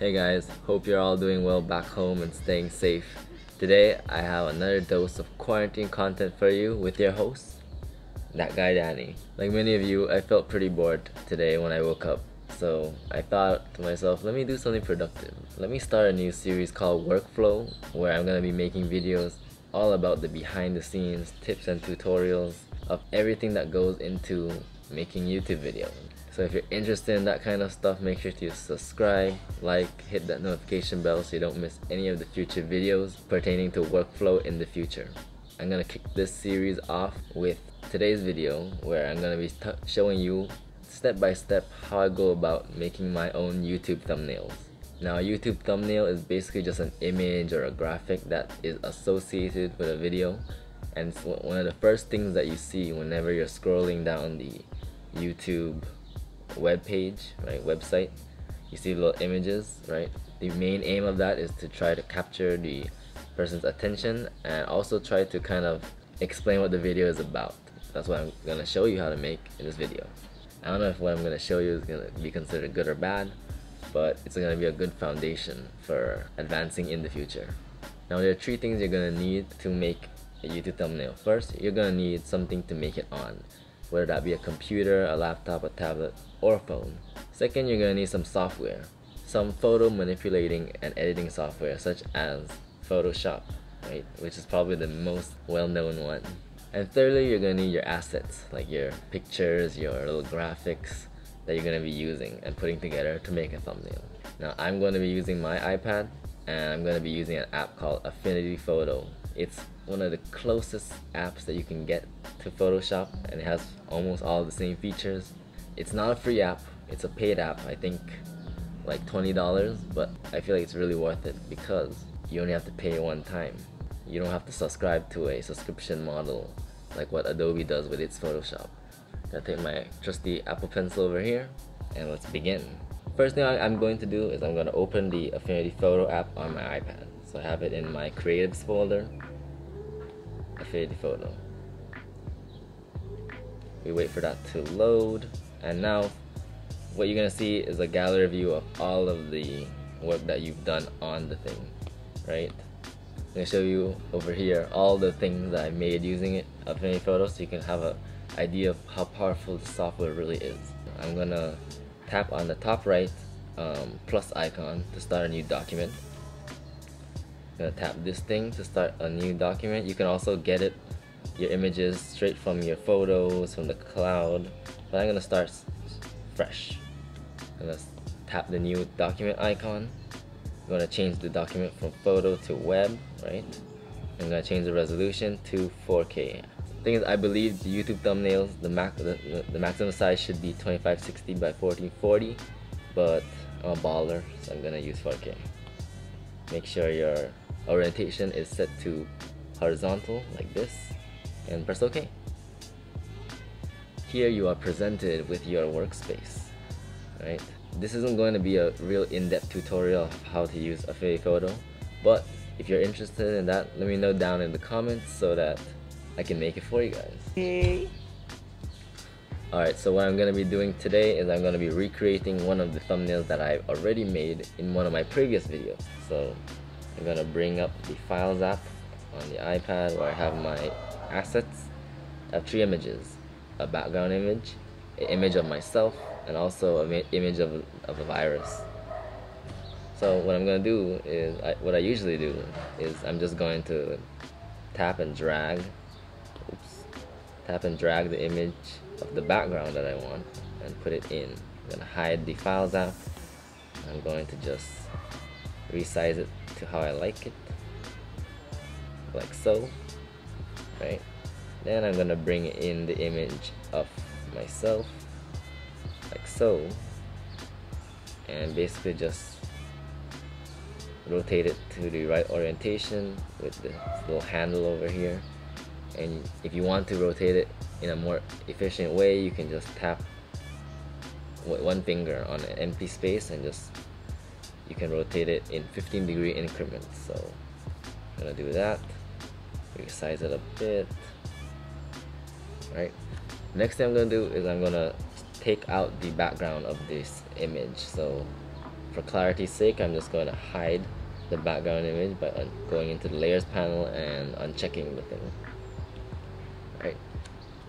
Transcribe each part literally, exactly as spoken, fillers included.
Hey guys, hope you're all doing well back home and staying safe. Today I have another dose of quarantine content for you with your host, That Guy Danny. Like many of you, I felt pretty bored today when I woke up. So I thought to myself, let me do something productive. Let me start a new series called Workflow, where I'm going to be making videos all about the behind the scenes, tips and tutorials of everything that goes into making YouTube videos. So if you're interested in that kind of stuff, make sure to subscribe, like, hit that notification bell so you don't miss any of the future videos pertaining to workflow in the future. I'm gonna kick this series off with today's video where I'm gonna be showing you step by step how I go about making my own YouTube thumbnails. Now a YouTube thumbnail is basically just an image or a graphic that is associated with a video, and it's one of the first things that you see whenever you're scrolling down the YouTube web page, right, website. You see little images, right? The main aim of that is to try to capture the person's attention and also try to kind of explain what the video is about. That's what I'm gonna show you how to make in this video. I don't know if what I'm gonna show you is gonna be considered good or bad, but it's gonna be a good foundation for advancing in the future. Now there are three things you're gonna need to make a YouTube thumbnail. First, you're gonna need something to make it on, whether that be a computer, a laptop, a tablet, or a phone. Second, you're gonna need some software, some photo manipulating and editing software such as Photoshop, right, which is probably the most well-known one. And thirdly, you're gonna need your assets, like your pictures, your little graphics that you're gonna be using and putting together to make a thumbnail. Now, I'm gonna be using my iPad, and I'm gonna be using an app called Affinity Photo. It's one of the closest apps that you can get to Photoshop, and it has almost all the same features. It's not a free app, it's a paid app, I think like twenty dollars, but I feel like it's really worth it because you only have to pay one time. You don't have to subscribe to a subscription model like what Adobe does with its Photoshop. I'll take my trusty Apple Pencil over here and let's begin. First thing I'm going to do is I'm going to open the Affinity Photo app on my iPad. So I have it in my Creatives folder, Affinity Photo. We wait for that to load, and now what you're gonna see is a gallery view of all of the work that you've done on the thing, right? I'm gonna show you over here all the things that I made using it, Affinity Photo, so you can have an idea of how powerful the software really is. I'm gonna tap on the top right um, plus icon to start a new document. I'm gonna tap this thing to start a new document. You can also get it, your images, straight from your photos, from the cloud, but I'm gonna start fresh. I'm gonna tap the new document icon. I'm gonna change the document from photo to web, right? I'm gonna change the resolution to four K. The thing is, I believe the YouTube thumbnails, the, max, the, the maximum size should be twenty-five sixty by fourteen forty, but I'm a baller, so I'm gonna use four K. Make sure your orientation is set to horizontal, like this, and press OK. Here you are presented with your workspace, right? This isn't going to be a real in-depth tutorial of how to use Affinity Photo, but if you're interested in that, let me know down in the comments so that I can make it for you guys. Hey. Alright, so what I'm going to be doing today is I'm going to be recreating one of the thumbnails that I've already made in one of my previous videos. So I'm going to bring up the Files app on the iPad where I have my assets. I have three images, a background image, an image of myself, and also an image of, of a virus. So what I'm going to do is, I, what I usually do is I'm just going to tap and drag, oops, tap and drag the image of the background that I want and put it in. I'm going to hide the Files app. I'm going to just resize it to how I like it, like so. Right? Then I'm gonna bring in the image of myself, like so, and basically just rotate it to the right orientation with this little handle over here. And if you want to rotate it in a more efficient way, you can just tap with one finger on an empty space and just you can rotate it in fifteen degree increments. So I'm gonna do that. Resize it a bit. Right. Next thing I'm gonna do is I'm gonna take out the background of this image. So For clarity's sake, I'm just going to hide the background image by un going into the layers panel and unchecking the thing. Alright,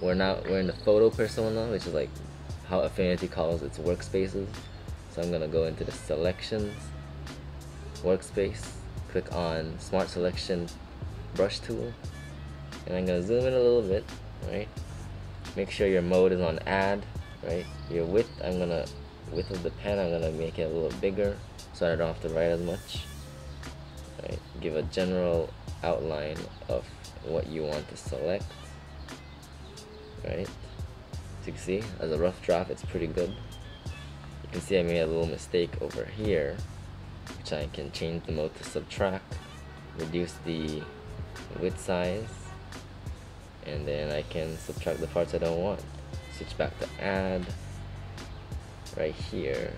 we're now we're in the photo persona, which is like how Affinity calls its workspaces. So I'm gonna go into the selections, workspace, click on Smart Selection Brush Tool, and I'm gonna zoom in a little bit. Right, make sure your mode is on add. Right, your width. I'm gonna width of the pen. I'm gonna make it a little bigger so I don't have to write as much. Right, give a general outline of what you want to select. Right, so you can see as a rough draft, it's pretty good. You can see I made a little mistake over here, which I can change the mode to subtract, reduce the width size, and then I can subtract the parts I don't want. Switch back to add. Right here,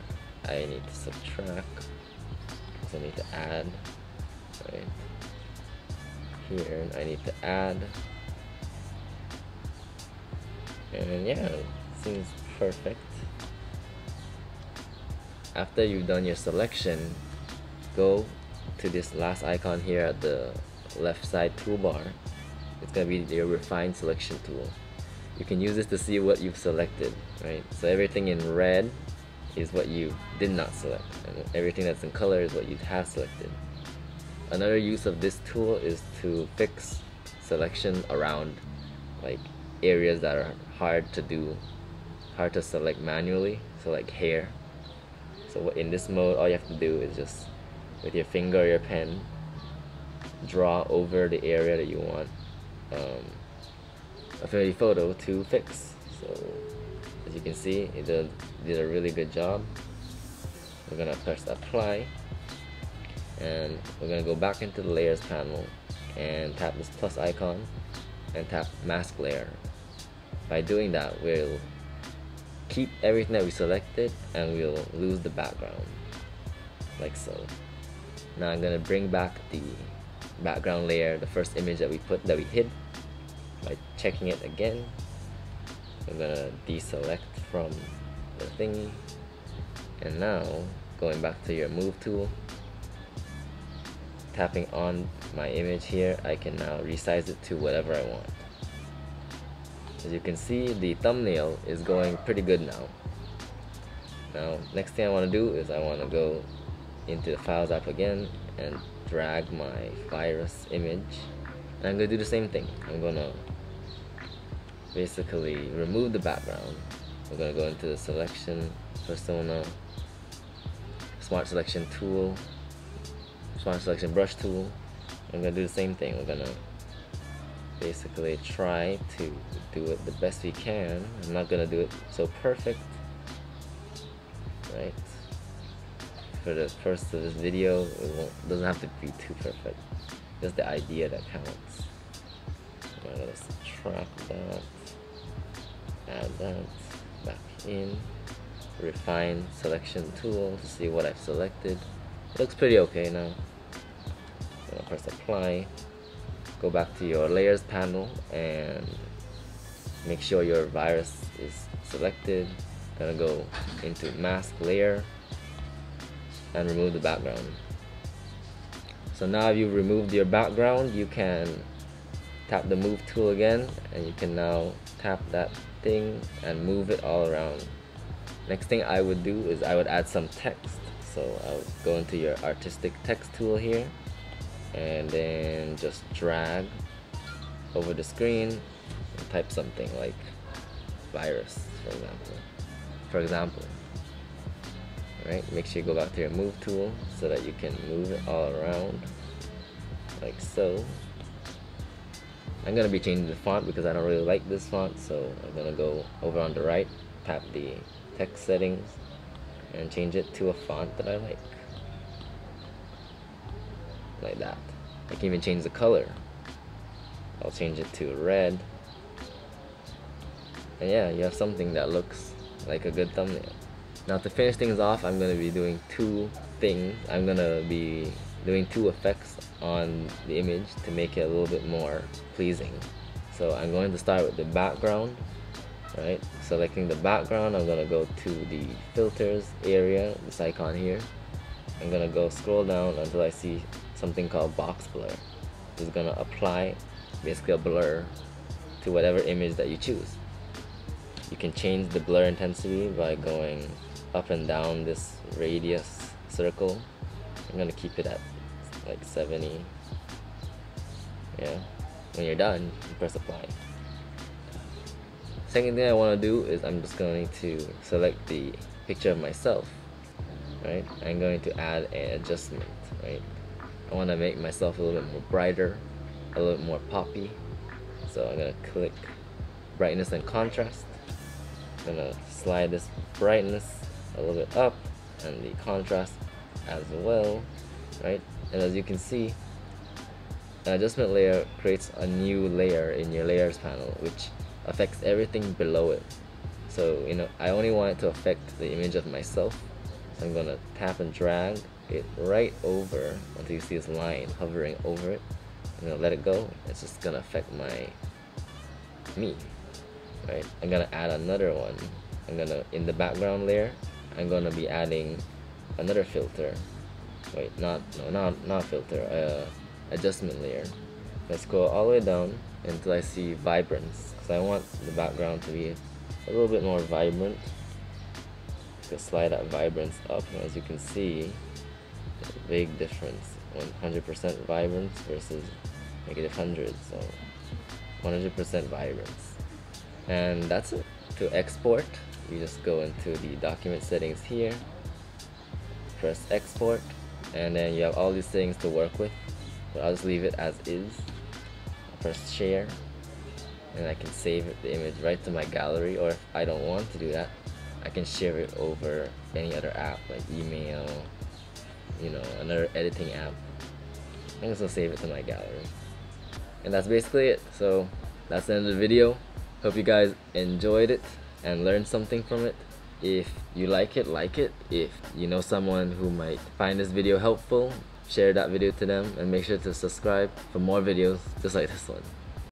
I need to subtract, so I need to add. Right here, I need to add, and yeah, it seems perfect. After you've done your selection, go to this last icon here at the left side toolbar. It's gonna be your refine selection tool. You can use this to see what you've selected, right? So everything in red is what you did not select, and everything that's in color is what you have selected. Another use of this tool is to fix selection around like areas that are hard to do, hard to select manually, so like hair. So in this mode, all you have to do is just, with your finger or your pen, draw over the area that you want um, Affinity Photo to fix. So as you can see, it did, did a really good job. We're gonna press apply, and we're gonna go back into the layers panel and tap this plus icon and tap mask layer. By doing that, we'll keep everything that we selected and we'll lose the background, like so. Now I'm gonna bring back the background layer, the first image that we put, that we hid, by checking it again. I'm gonna deselect from the thingy, and now going back to your move tool, tapping on my image here, I can now resize it to whatever I want. As you can see, the thumbnail is going pretty good now. Now, next thing I want to do is I want to go into the Files app again and drag my virus image. And I'm going to do the same thing. I'm going to basically remove the background. We're going to go into the Selection Persona, Smart Selection Tool, Smart Selection Brush Tool. I'm going to do the same thing. We're going to basically try to do it the best we can. I'm not gonna do it so perfect, right? For the first of this video, it won't, doesn't have to be too perfect. Just the idea that counts. I'm gonna subtract that, add that back in, refine selection tool to see what I've selected. It looks pretty okay now. I'm gonna press apply. Go back to your layers panel and make sure your virus is selected. Gonna go into mask layer and remove the background. So now you've removed your background, you can tap the move tool again, and you can now tap that thing and move it all around. Next thing I would do is I would add some text. So I would go into your artistic text tool here, and then just drag over the screen and type something like virus, for example. For example, right? Make sure you go back to your move tool so that you can move it all around, like so. I'm gonna be changing the font because I don't really like this font, so I'm gonna go over on the right, tap the text settings, and change it to a font that I like. Like that. I can even change the color. I'll change it to red. And yeah, you have something that looks like a good thumbnail. Now to finish things off, I'm gonna be doing two things. I'm gonna be doing two effects on the image to make it a little bit more pleasing. So I'm going to start with the background, right? Selecting the background, I'm gonna go to the filters area, this icon here, I'm gonna go scroll down until I see something called box blur. It's gonna apply basically a blur to whatever image that you choose. You can change the blur intensity by going up and down this radius circle. I'm gonna keep it at like seventy. Yeah. When you're done, you press apply. Second thing I want to do is I'm just going to select the picture of myself, right? I'm going to add an adjustment, right? I want to make myself a little bit more brighter, a little bit more poppy. So I'm going to click brightness and contrast. I'm going to slide this brightness a little bit up and the contrast as well, right? And as you can see, an adjustment layer creates a new layer in your layers panel, which affects everything below it. So, you know, I only want it to affect the image of myself. So I'm gonna tap and drag it right over until you see this line hovering over it. I'm gonna let it go. It's just gonna affect my me, right? I'm gonna add another one. I'm gonna, in the background layer, I'm gonna be adding another filter. Wait, not, no, not, not filter, uh, adjustment layer. Let's go all the way down until I see vibrance, because I want the background to be a little bit more vibrant. Just slide that vibrance up, and as you can see, there's a big difference: one hundred percent vibrance versus negative one hundred. So, one hundred percent vibrance, and that's it. To export, you just go into the document settings here, press export, and then you have all these settings to work with. But I'll just leave it as is. Press share, and I can save the image right to my gallery, or if I don't want to do that, I can share it over any other app like email, you know, another editing app. I'm just gonna save it to my gallery. And that's basically it. So that's the end of the video. Hope you guys enjoyed it and learned something from it. If you like it, like it. If you know someone who might find this video helpful, share that video to them, and make sure to subscribe for more videos just like this one.